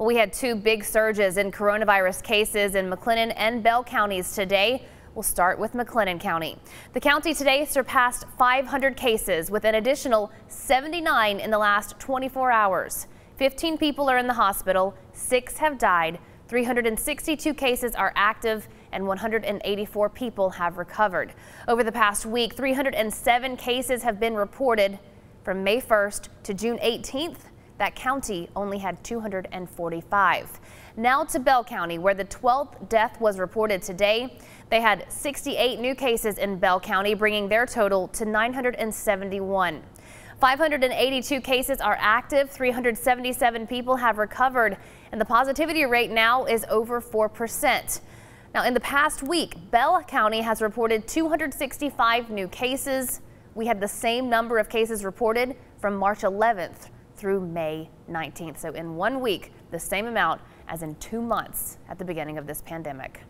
We had two big surges in coronavirus cases in McLennan and Bell counties today. We'll start with McLennan County. The county today surpassed 500 cases with an additional 79 in the last 24 hours. 15 people are in the hospital, 6 have died, 362 cases are active, and 184 people have recovered. Over the past week, 307 cases have been reported. From May 1st to June 18th, that county only had 245. Now to Bell County, where the 12th death was reported today. They had 68 new cases in Bell County, bringing their total to 971. 582 cases are active, 377 people have recovered, and the positivity rate now is over 4%. Now, in the past week, Bell County has reported 265 new cases. We had the same number of cases reported from March 11th through May 19th. So in 1 week, the same amount as in 2 months at the beginning of this pandemic.